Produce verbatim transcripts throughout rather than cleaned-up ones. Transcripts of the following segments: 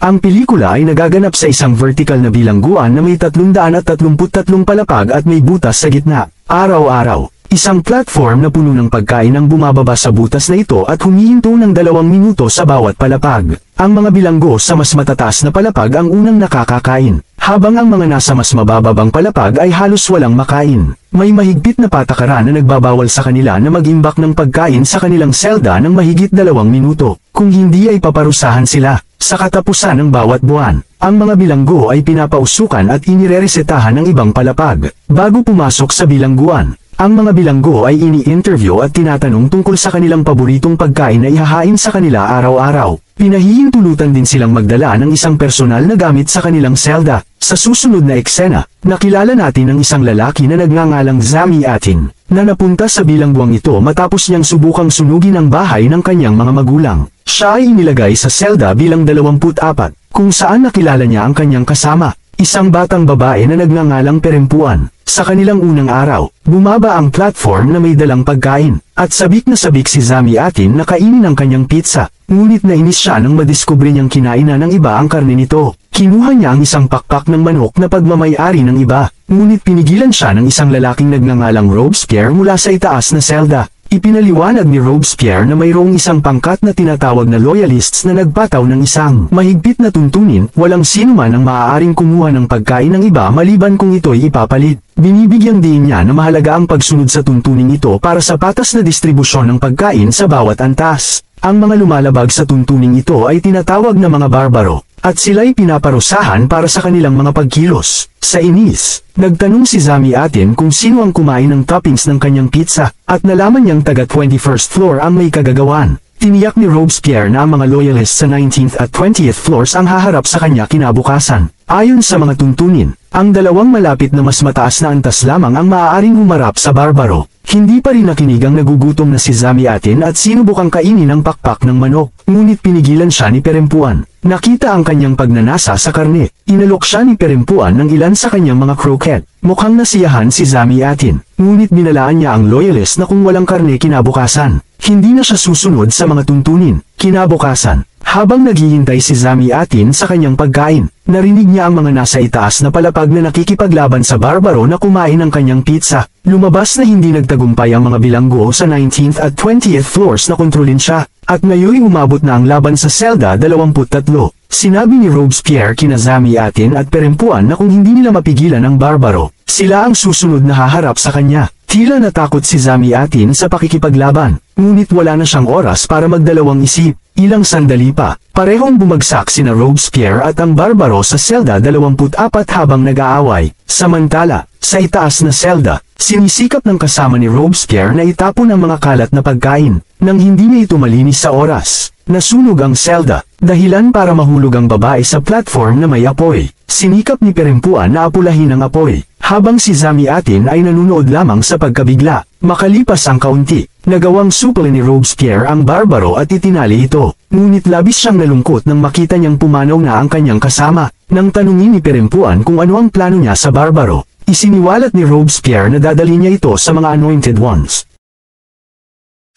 Ang pelikula ay nagaganap sa isang vertical na bilangguan na may tatlong daan at tatlumpu't tatlong palapag at may butas sa gitna. Araw-araw, isang platform na puno ng pagkain ang bumababa sa butas na ito at humihinto ng dalawang minuto sa bawat palapag. Ang mga bilanggo sa mas matataas na palapag ang unang nakakakain, habang ang mga nasa mas mabababang palapag ay halos walang makain. May mahigpit na patakaran na nagbabawal sa kanila na mag-imbak ng pagkain sa kanilang selda ng mahigit dalawang minuto, kung hindi ay paparusahan sila. Sa katapusan ng bawat buwan, ang mga bilanggo ay pinapausukan at inireresetahan ng ibang palapag. Bago pumasok sa bilangguan, ang mga bilanggo ay ini-interview at tinatanong tungkol sa kanilang paboritong pagkain na ihahain sa kanila araw-araw. Pinahihintulutan din silang magdala ng isang personal na gamit sa kanilang selda. Sa susunod na eksena, nakilala natin ang isang lalaki na nagngangalang Zamyatin, na napunta sa bilangguang ito matapos niyang subukang sunugin ang bahay ng kanyang mga magulang. Siya ay inilagay sa selda bilang dalawampu't apat, kung saan nakilala niya ang kanyang kasama, isang batang babae na nagngangalang Perempuan. Sa kanilang unang araw, bumaba ang platform na may dalang pagkain, at sabik na sabik si Zamyatin na kainin ang kanyang pizza, ngunit nainis siya nang madiskubre niyang kinain na ng iba ang karne nito. Kinuha niya ang isang pakpak ng manok na pagmamayari ng iba, ngunit pinigilan siya ng isang lalaking nagngangalang Robespierre mula sa itaas na selda. Ipinaliwanag ni Robespierre na mayroong isang pangkat na tinatawag na loyalists na nagpataw ng isang mahigpit na tuntunin, walang sino man ang maaaring kumuha ng pagkain ng iba maliban kung ito'y ipapalit. Binibigyan din niya na mahalaga ang pagsunod sa tuntunin ito para sa patas na distribusyon ng pagkain sa bawat antas. Ang mga lumalabag sa tuntunin ito ay tinatawag na mga barbaro, at sila'y pinaparusahan para sa kanilang mga pagkilos. Sa inis, nagtanong si Zamyatin kung sino ang kumain ng toppings ng kanyang pizza, at nalaman niyang taga twenty-first floor ang may kagagawan. Tiniyak ni Robespierre na ang mga loyalists sa nineteenth at twentieth floors ang haharap sa kanya kinabukasan. Ayon sa mga tuntunin, ang dalawang malapit na mas mataas na antas lamang ang maaaring humarap sa barbaro. Hindi pa rin nakinig ang nagugutom na si Zamyatin at sinubukang kainin ang pakpak ng manok, ngunit pinigilan siya ni Perempuan. Nakita ang kanyang pagnanasa sa karne, inalok siya ni Perempuan ng ilan sa kanyang mga croquette. Mukhang nasiyahan si Zamyatin, ngunit binalaan niya ang loyalist na kung walang karne kinabukasan, hindi na siya susunod sa mga tuntunin. Kinabukasan, habang naghihintay si Zamyatin sa kanyang pagkain, narinig niya ang mga nasa itaas na palapag na nakikipaglaban sa barbaro na kumain ng kanyang pizza. Lumabas na hindi nagtagumpay ang mga bilanggo sa nineteenth at twentieth floors na kontrolin siya, at ngayon umabot na ang laban sa selda dalawampu't tatlo. Sinabi ni Robespierre kina Zamyatin at Perempuan na kung hindi nila mapigilan ang barbaro, sila ang susunod na haharap sa kanya. Tila natakot si Zamyatin sa pakikipaglaban, ngunit wala na siyang oras para magdalawang isip. Ilang sandali pa, parehong bumagsak sina Robespierre at ang barbaro sa selda dalawampu't apat habang nag-aaway. Samantala, sa itaas na selda, sinisikap ng kasama ni Robespierre na itapon ang mga kalat na pagkain, nang hindi niya ito malinis sa oras. Nasunog ang selda, dahilan para mahulog ang babae sa platform na may apoy. Sinikap ni Perempuan na apulahin ang apoy, habang si Zamyatin ay nanunood lamang sa pagkabigla. Makalipas ang kaunti, nagawang supli ni Robespierre ang barbaro at itinali ito, ngunit labis siyang nalungkot nang makita niyang pumanaw na ang kanyang kasama. Nang tanungin ni Perempuan kung ano ang plano niya sa barbaro, isiniwalat ni Robespierre na dadalhin niya ito sa mga Anointed Ones.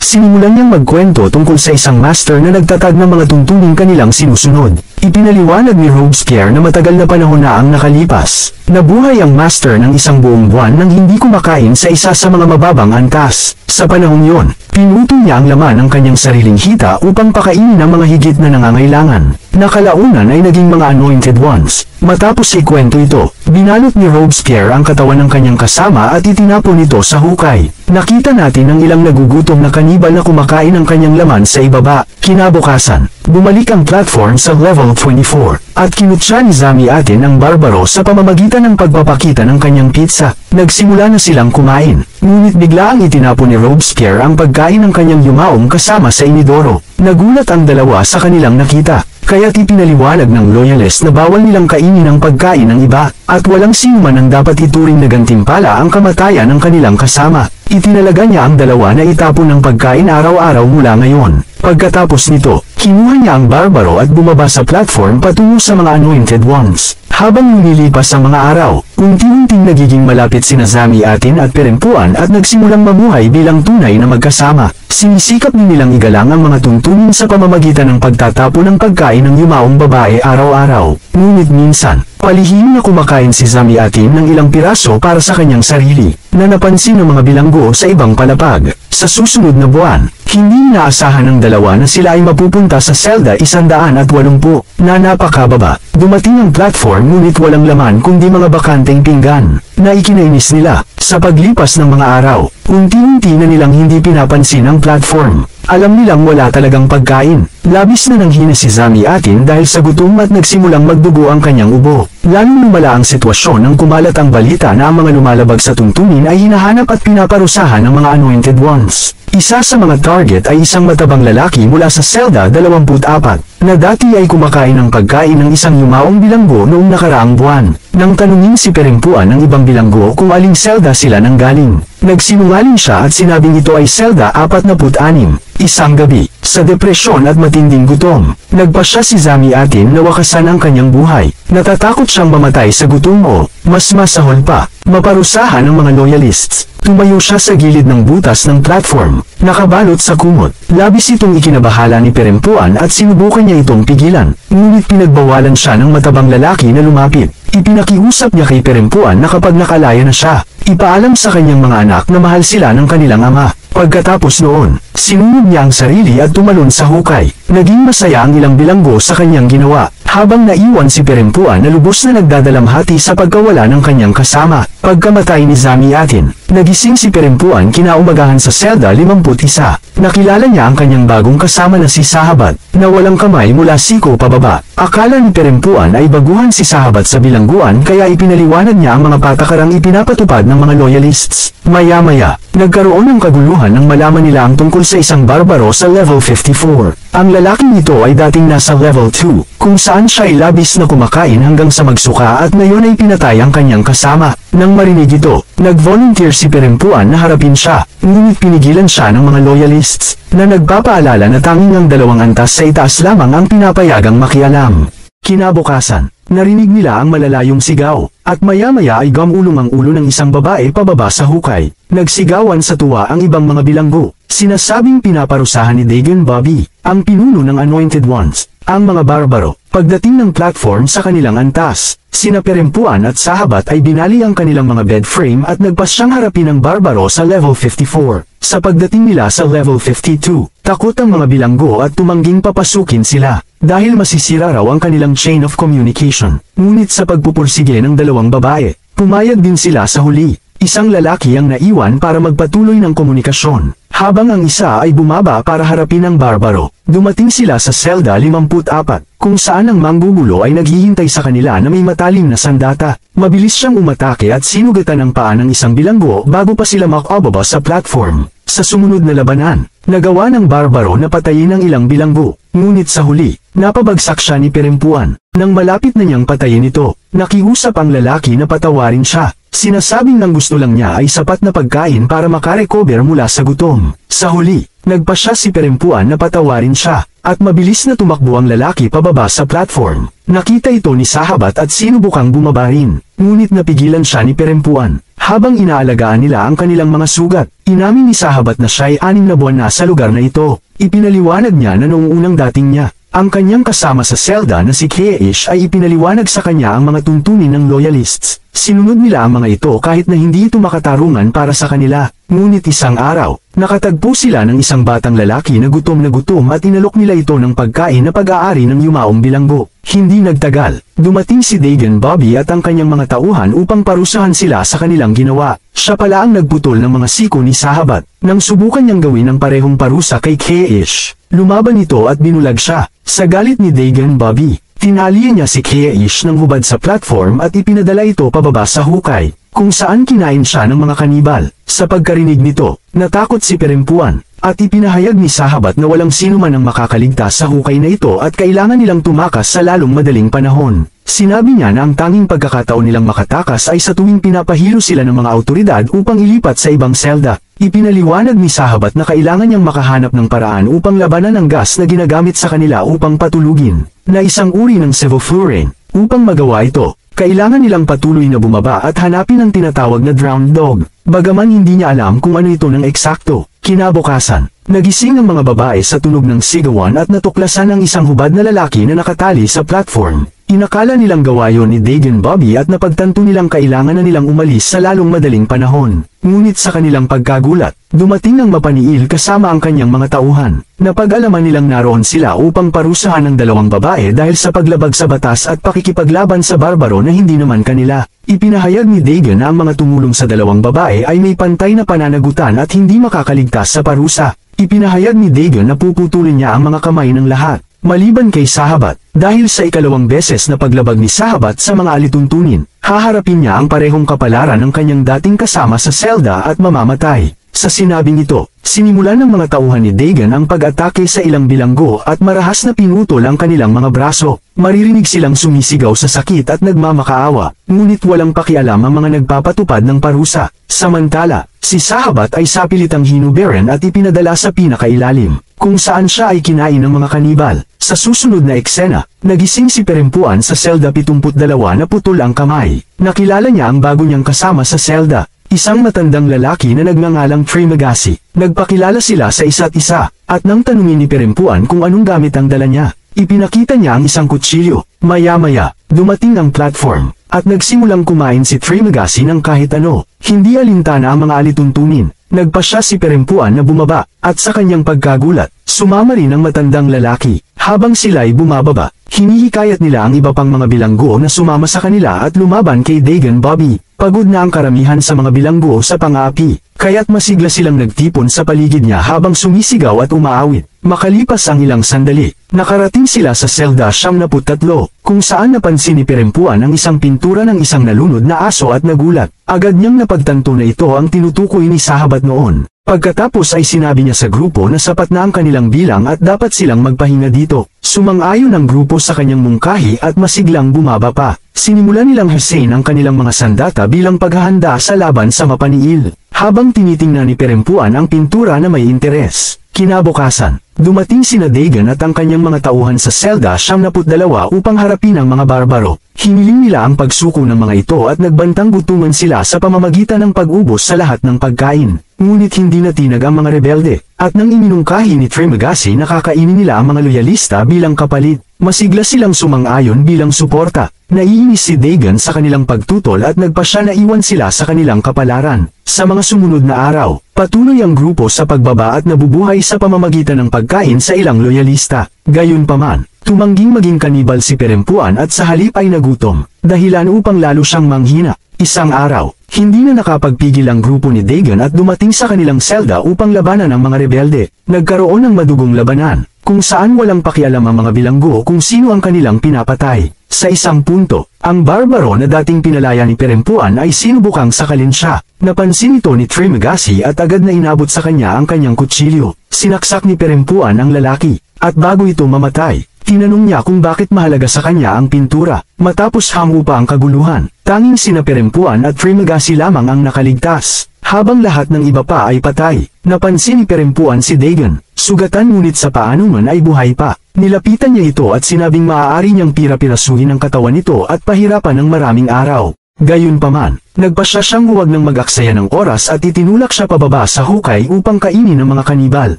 Sinimulan niyang magkwento tungkol sa isang master na nagtatag ng mga tuntuning kanilang sinusunod. Ipinaliwanag ni Robespierre na matagal na panahon na ang nakalipas. Nabuhay ang master ng isang buong buwan nang hindi kumakain sa isa sa mga mababang antas. Sa panahong yon, pinuto niya ang laman ng kanyang sariling hita upang pakainin ang mga higit na nangangailangan. Nakalaunan ay naging mga Anointed Ones. Matapos ikwento ito, binalot ni Robespierre ang katawan ng kanyang kasama at itinapon ito sa hukay. Nakita natin ang ilang nagugutom na kanibal na kumakain ng kanyang laman sa ibaba. Kinabukasan, bumalik ang platform sa level twenty-four, at kinutya ni Zamyatin ang barbaro sa pamamagitan ng pagpapakita ng kanyang pizza. Nagsimula na silang kumain, ngunit bigla ang itinapon ni Robespierre ang pagkain ng kanyang yumaong kasama sa inidoro. Nagulat ang dalawa sa kanilang nakita, kaya't ipinaliwanag ng loyalist na bawal nilang kainin ang pagkain ng iba, at walang sino man ang dapat ituring na gantimpala ang kamatayan ng kanilang kasama. Itinalaga niya ang dalawa na itapon ng pagkain araw-araw mula ngayon. Pagkatapos nito, kinuha niya ang barbaro at bumaba sa platform patungo sa mga Anointed Ones. Habang nililipas ang mga araw, unti-unting nagiging malapit sina Zamyatin at Perempuan at nagsimulang mabuhay bilang tunay na magkasama. Sinisikap din nilang igalang ang mga tuntunin sa pamamagitan ng pagtatapo ng pagkain ng yumaong babae araw-araw. Ngunit minsan, palihim na kumakain si Zamyatin ng ilang piraso para sa kanyang sarili, na napansin ng mga bilanggo sa ibang palapag. Sa susunod na buwan, hindi naasahan ng dalawa na sila ay mapupunta sa selda isandaan at walumpu, na napakababa. Dumating ang platform ngunit walang laman kundi mga bakanteng pinggan, na ikinainis nila. Sa paglipas ng mga araw, unti-unti na nilang hindi pinapansin ang platform. Alam nilang wala talagang pagkain. Labis na nanghina si Zamyatin dahil sa gutom at nagsimulang magdugo ang kanyang ubo. Lalong lumala ang sitwasyon nang kumalat ang balita na ang mga lumalabag sa tuntunin ay hinahanap at pinaparusahan ng mga Anointed Ones. Isa sa mga target ay isang matabang lalaki mula sa selda dalawampu't apat, na dati ay kumakain ng pagkain ng isang yumaong bilanggo noong nakaraang buwan. Nang tanungin si Perempuan ng ibang bilanggo kung aling selda sila nang galing, nagsinungaling siya at sinabing ito ay selda apatnapu't anim. Isang gabi, sa depresyon at matinding gutom, nagpasya si Zamyatin na wakasan ang kanyang buhay. Natatakot siyang mamatay sa gutom o, mas masahol pa, maparusahan ng mga loyalists. Tumayo siya sa gilid ng butas ng platform, nakabalot sa kumot. Labis itong ikinabahala ni Perempuan at sinubukan niya itong pigilan, ngunit pinagbawalan siya ng matabang lalaki na lumapit. Ipinakiusap niya kay Perempuan na kapag nakalaya na siya, ipaalam sa kanyang mga anak na mahal sila ng kanilang ama. Pagkatapos noon, sinunod niya ang sarili at tumalon sa hukay. Naging masaya ang ilang bilanggo sa kanyang ginawa, habang naiwan si Perempuan na lubos na nagdadalamhati sa pagkawala ng kanyang kasama. Pagkamatay ni Zamyatin, nagising si Perempuan kinaumagahan sa selda limampu't isa. Nakilala niya ang kanyang bagong kasama na si Sahabat, na walang kamay mula siko pababa. Akala ni Perempuan ay baguhan si Sahabat sa bilangguan kaya ipinaliwanag niya ang mga patakarang ipinapatupad ng mga loyalists. Maya-maya, nagkaroon ng kaguluhan nang malaman nila ang tungkol sa isang barbaro sa level fifty-four. Ang lalaking ito ay dating nasa level two, kung saan siya ay labis na kumakain hanggang sa magsuka at ngayon ay pinatay ang kanyang kasama. Nang marinig ito, nag-volunteer si Perempuan na harapin siya, ngunit pinigilan siya ng mga loyalists, na nagpapaalala na tanging ang dalawang antas sa itaas lamang ang pinapayagang makialam. Kinabukasan, narinig nila ang malalayong sigaw, at maya-maya ay gamulong ang ulo ng isang babae pababa sa hukay. Nagsigawan sa tuwa ang ibang mga bilanggo, sinasabing pinaparusahan ni Dagin Babi, ang pinuno ng Anointed Ones, ang mga barbaro. Pagdating ng platform sa kanilang antas, sina Perempuan at Sahabat ay binali ang kanilang mga bed frame at nagpasyang harapin ang barbaro sa level fifty-four. Sa pagdating nila sa level fifty-two, takot ang mga bilanggo at tumangging papasukin sila, dahil masisira raw ang kanilang chain of communication. Ngunit sa pagpupursige ng dalawang babae, pumayag din sila sa huli. Isang lalaki ang naiwan para magpatuloy ng komunikasyon, habang ang isa ay bumaba para harapin ang barbaro. Dumating sila sa selda limampu't apat. Kung saan ang manggugulo ay naghihintay sa kanila na may matalim na sandata. Mabilis siyang umatake at sinugatan ang paa ng isang bilanggo bago pa sila makababa sa platform. Sa sumunod na labanan, nagawa ng barbaro na patayin ang ilang bilanggo, ngunit sa huli, napabagsak siya ni Perempuan. Nang malapit na niyang patayin ito, nakiusap ang lalaki na patawarin siya. Sinasabing ng gusto lang niya ay sapat na pagkain para makarecover mula sa gutom. Sa huli, nagpasya si Perempuan na patawarin siya, at mabilis na tumakbo ang lalaki pababa sa platform. Nakita ito ni Sahabat at sinubukang bumaba rin, ngunit napigilan siya ni Perempuan. Habang inaalagaan nila ang kanilang mga sugat, inamin ni Sahabat na siya ay anim na buwan na sa lugar na ito. Ipinaliwanag niya na noong unang dating niya, ang kanyang kasama sa selda na si Keish ay ipinaliwanag sa kanya ang mga tuntunin ng loyalists. Sinunod nila ang mga ito kahit na hindi ito makatarungan para sa kanila. Ngunit isang araw, nakatagpo sila ng isang batang lalaki na gutom na gutom at inalok nila ito ng pagkain na pag-aari ng yumaong bilanggo. Hindi nagtagal, dumating si Dagin Babi at ang kanyang mga tauhan upang parusahan sila sa kanilang ginawa. Siya pala ang nagputol ng mga siko ni Sahabat. Nang subukan niyang gawin ang parehong parusa kay Keish, lumaban ito at binulag siya. Sa galit ni Dagin Babi, tinalian niya si Keish ng hubad sa platform at ipinadala ito pababa sa hukay, kung saan kinain siya ng mga kanibal. Sa pagkarinig nito, natakot si Perempuan, at ipinahayag ni Sahabat na walang sino man ang makakaligtas sa hukay na ito at kailangan nilang tumakas sa lalong madaling panahon. Sinabi niya na ang tanging pagkakataon nilang makatakas ay sa tuwing pinapahilo sila ng mga autoridad upang ilipat sa ibang selda. Ipinaliwanag ni Sahabat na kailangan niyang makahanap ng paraan upang labanan ang gas na ginagamit sa kanila upang patulugin, na isang uri ng sevoflurane. Upang magawa ito, kailangan nilang patuloy na bumaba at hanapin ang tinatawag na drowned dog, bagaman hindi niya alam kung ano ito ng eksakto. Kinabukasan, nagising ang mga babae sa tunog ng sigawan at natuklasan ang isang hubad na lalaki na nakatali sa platform. Inakala nilang gawa yon ni Dagin Babi at napagtanto nilang kailangan na nilang umalis sa lalong madaling panahon. Ngunit sa kanilang pagkagulat, dumating ang mapaniil kasama ang kanyang mga tauhan. Napag-alaman nilang naroon sila upang parusahan ang dalawang babae dahil sa paglabag sa batas at pakikipaglaban sa barbaro na hindi naman kanila. Ipinahayag ni Dagin na ang mga tumulong sa dalawang babae ay may pantay na pananagutan at hindi makakaligtas sa parusa. Ipinahayag ni Dagin na puputulin niya ang mga kamay ng lahat, maliban kay Sahabat, dahil sa ikalawang beses na paglabag ni Sahabat sa mga alituntunin, haharapin niya ang parehong kapalaran ng kanyang dating kasama sa selda at mamamatay. Sa sinabing ito, sinimulan ng mga tauhan ni Dagin ang pag-atake sa ilang bilanggo at marahas na pinutol ang kanilang mga braso. Maririnig silang sumisigaw sa sakit at nagmamakaawa, ngunit walang pakialam ang mga nagpapatupad ng parusa. Samantala, si Sahabat ay sapilitang hinuberan at ipinadala sa pinakailalim, kung saan siya ay kinain ng mga kanibal. Sa susunod na eksena, nagising si Perempuan sa selda pitungput dalawa na putol ang kamay. Nakilala niya ang bago niyang kasama sa selda, isang matandang lalaki na nagngangalang Trimagasi. Nagpakilala sila sa isa't isa, at nang tanungin ni Perempuan kung anong gamit ang dala niya, ipinakita niya ang isang kutsilyo. Maya-maya, dumating ang platform, at nagsimulang kumain si Trimagasi ng kahit ano. Hindi alintana ang mga alituntunin. Nagpasya si Perempuan na bumaba, at sa kanyang pagkagulat, sumama rin ang matandang lalaki. Habang sila'y bumababa, hinihikayat nila ang iba pang mga bilanggo na sumama sa kanila at lumaban kay Dagin Babi. Pagod na ang karamihan sa mga bilanggo sa pang-aapi, kaya't masigla silang nagtipon sa paligid niya habang sumisigaw at umaawit. Makalipas ang ilang sandali, nakarating sila sa selda siyam na tatlo, kung saan napansin ni Perempuan ang isang pintura ng isang nalunod na aso at nagulat. Agad niyang napagtanto na ito ang tinutukoy ni Sahabat noon. Pagkatapos ay sinabi niya sa grupo na sapat na ang kanilang bilang at dapat silang magpahinga dito. Sumang-ayon ang grupo sa kanyang mungkahi at masiglang bumaba pa. Sinimulan nilang hasain ang kanilang mga sandata bilang paghahanda sa laban sa mapaniil, habang tinitingnan ni Perempuan ang pintura na may interes. Kinabukasan, dumating sina Dagin at ang kanyang mga tauhan sa selda siyam na dalawa upang harapin ang mga barbaro. Hiniling nila ang pagsuko ng mga ito at nagbantang gutuman sila sa pamamagitan ng pag-ubos sa lahat ng pagkain. Ngunit hindi natinag ang mga rebelde, at nang iminungkahi ni Trimagasi na kakainin nila ang mga loyalista bilang kapalit, masigla silang sumang-ayon bilang suporta. Naiinis si Dagin sa kanilang pagtutol at nagpasya na iwan sila sa kanilang kapalaran. Sa mga sumunod na araw, patuloy ang grupo sa pagbaba at nabubuhay sa pamamagitan ng pagkain sa ilang loyalista. Gayunpaman, tumangging maging kanibal si Perempuan at sa halip ay nagutom, dahilan upang lalo siyang manghina. Isang araw, hindi na nakapagpigil ang grupo ni Dagin at dumating sa kanilang selda upang labanan ang mga rebelde. Nagkaroon ng madugong labanan, kung saan walang pakialam ang mga bilanggo kung sino ang kanilang pinapatay. Sa isang punto, ang barbaro na dating pinalaya ni Perempuan ay sinubukang sakalin siya. Napansin ito ni Trimagasi at agad na inabot sa kanya ang kanyang kutsilyo. Sinaksak ni Perempuan ang lalaki, at bago ito mamatay, tinanong niya kung bakit mahalaga sa kanya ang pintura. Matapos hango pa ang kaguluhan, tanging sina Perempuan at Trimagasi lamang ang nakaligtas, habang lahat ng iba pa ay patay. Napansin ni Perempuan si Dagin, sugatan ngunit sa paanuman ay buhay pa. Nilapitan niya ito at sinabing maaari niyang pira-pirasuhin ang katawan nito at pahirapan ng maraming araw. Gayunpaman, nagpasya siyang huwag ng mag-aksaya ng oras at itinulak siya pababa sa hukay upang kainin ng mga kanibal.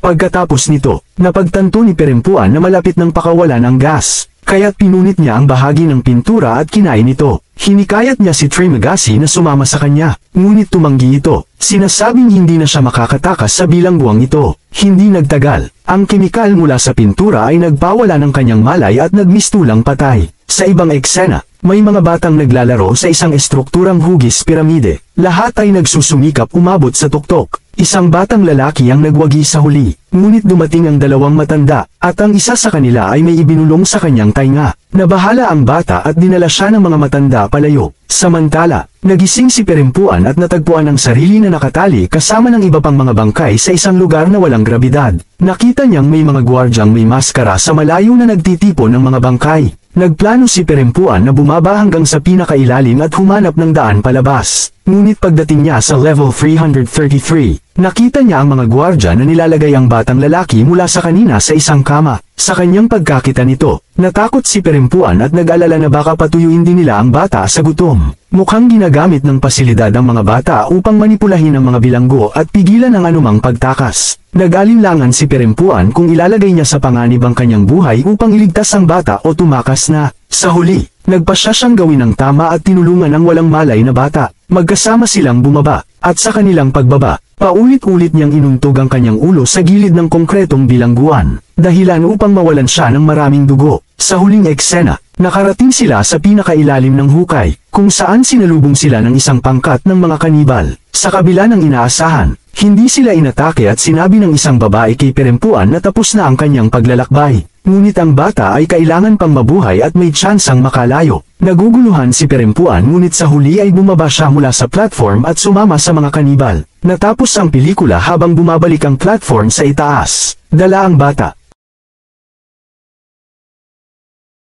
Pagkatapos nito, napagtanto ni Perempuan na malapit ng pakawalan ang gas, kaya't pinunit niya ang bahagi ng pintura at kinain ito. Hinikayat niya si Trimagasi na sumama sa kanya, ngunit tumanggi ito, sinasabing hindi na siya makakatakas sa bilangguang ito. Hindi nagtagal, ang kemikal mula sa pintura ay nagpawala ng kanyang malay at nagmistulang patay. Sa ibang eksena, may mga batang naglalaro sa isang estrukturang hugis piramide. Lahat ay nagsusumikap umabot sa tuktok. Isang batang lalaki ang nagwagi sa huli, ngunit dumating ang dalawang matanda, at ang isa sa kanila ay may ibinulong sa kanyang tainga. Nabahala ang bata at dinala siya ng mga matanda palayo. Samantala, nagising si Perempuan at natagpuan ang sarili na nakatali kasama ng iba pang mga bangkay sa isang lugar na walang grabidad. Nakita niyang may mga gwardyang may maskara sa malayo na nagtitipon ng mga bangkay. Nagplano si Perempuan na bumaba hanggang sa pinakailalim at humanap ng daan palabas. Ngunit pagdating niya sa level three thirty-three, nakita niya ang mga gwardya na nilalagay ang batang lalaki mula sa kanina sa isang kama. Sa kanyang pagkakita nito, natakot si Perempuan at nag-alala na baka patuyuin din nila ang bata sa gutom. Mukhang ginagamit ng pasilidad ang mga bata upang manipulahin ang mga bilanggo at pigilan ang anumang pagtakas. Nag-alinlangan si Perempuan kung ilalagay niya sa panganib ang kanyang buhay upang iligtas ang bata o tumakas na. Sa huli, nagpasya siyang gawin ang tama at tinulungan ang walang malay na bata. Magkasama silang bumaba, at sa kanilang pagbaba, paulit-ulit niyang inuntog ang kanyang ulo sa gilid ng konkretong bilangguan, dahilan upang mawalan siya ng maraming dugo. Sa huling eksena, nakarating sila sa pinakailalim ng hukay, kung saan sinalubong sila ng isang pangkat ng mga kanibal. Sa kabila ng inaasahan, hindi sila inatake at sinabi ng isang babae kay Perempuan na tapos na ang kanyang paglalakbay. Ngunit ang bata ay kailangan pang mabuhay at may tsansang makalayo. Naguguluhan si Perempuan ngunit sa huli ay bumaba siya mula sa platform at sumama sa mga kanibal. Natapos ang pelikula habang bumabalik ang platform sa itaas. Dala ang bata,